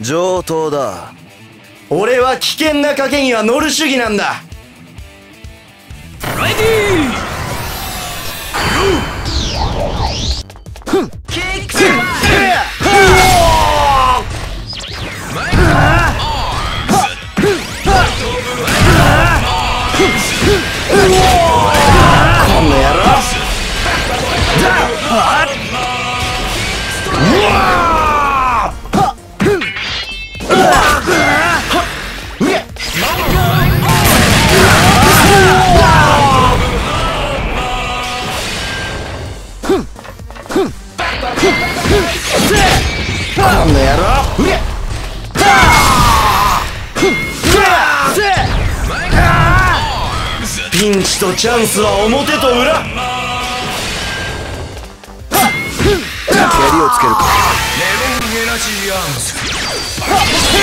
上等だ。俺は危険な賭けには乗る主義なんだ。レディーゴー。キックピンチとチャンスは表と裏。はっ、槍をつけるか。レモンエナジーアームズ。貴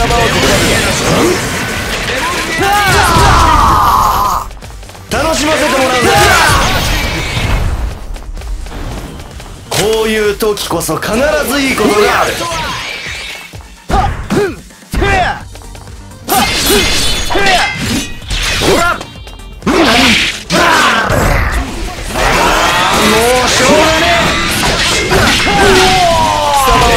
様を楽しませてもらうぞ。こういう時こそ必ずいいことがある。もうしょうがねえ。貴様を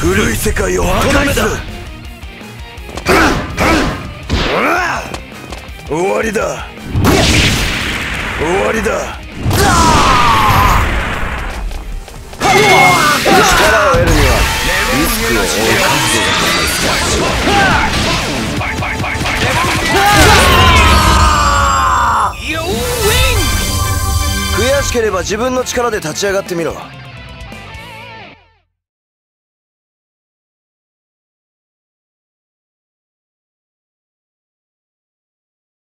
古い世界を破壊する。終わりだ、終わりだ。力を得るにはリスクを負う覚悟が必要だ。悔しければ自分の力で立ち上がってみろ。